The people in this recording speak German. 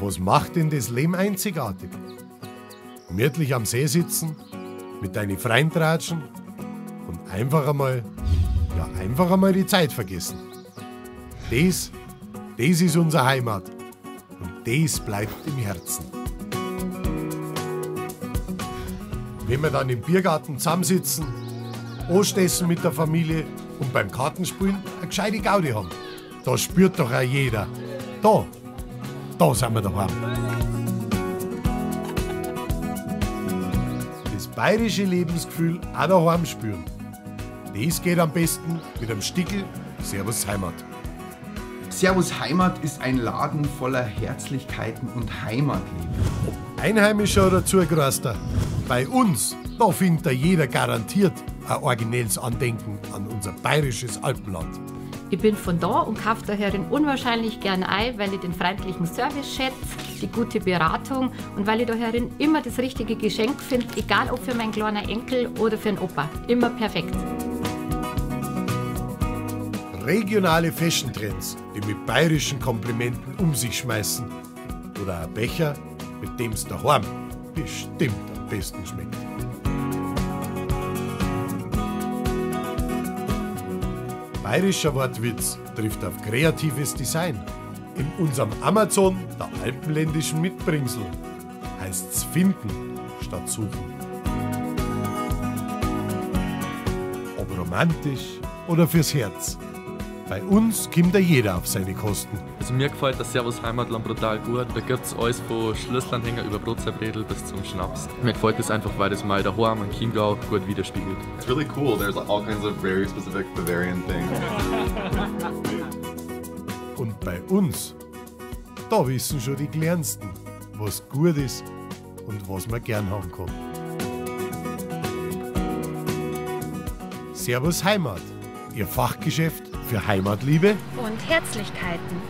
Was macht denn das Leben einzigartig? Gemütlich am See sitzen, mit deinen Freunden tratschen und einfach einmal die Zeit vergessen. Das ist unsere Heimat und das bleibt im Herzen. Wenn wir dann im Biergarten zusammensitzen, anstessen mit der Familie und beim Kartenspielen eine gescheite Gaudi haben, da spürt doch auch jeder. Da sind wir daheim. Das bayerische Lebensgefühl auch daheim spüren. Das geht am besten mit einem Stickel Servus Heimat. Servus Heimat ist ein Laden voller Herzlichkeiten und Heimatliebe. Ob Einheimischer oder Zugereister, bei uns, da findet da jeder garantiert ein originelles Andenken an unser bayerisches Alpenland. Ich bin von da und kaufe daher unwahrscheinlich gern ein, weil ich den freundlichen Service schätze, die gute Beratung und weil ich daher immer das richtige Geschenk finde, egal ob für meinen kleinen Enkel oder für einen Opa. Immer perfekt. Regionale Fashion-Trends, die mit bayerischen Komplimenten um sich schmeißen. Oder ein Becher, mit dem es daheim bestimmt am besten schmeckt. Bayerischer Wortwitz trifft auf kreatives Design. In unserem Amazon, der alpenländischen Mitbringsel, heißt's finden statt suchen. Ob romantisch oder fürs Herz. Bei uns kommt ja jeder auf seine Kosten. Also mir gefällt das Servus Heimatland brutal gut. Da gibt's alles von Schlüsselanhänger über Brotzeit-Bredel bis zum Schnaps. Mir gefällt das einfach, weil das mal daheim in Chiemgau gut widerspiegelt. It's really cool. There's all kinds of very specific Bavarian things. Und bei uns, da wissen schon die Kleinsten, was gut ist und was man gern haben kann. Servus Heimat, Ihr Fachgeschäft für Heimatliebe und Herzlichkeiten.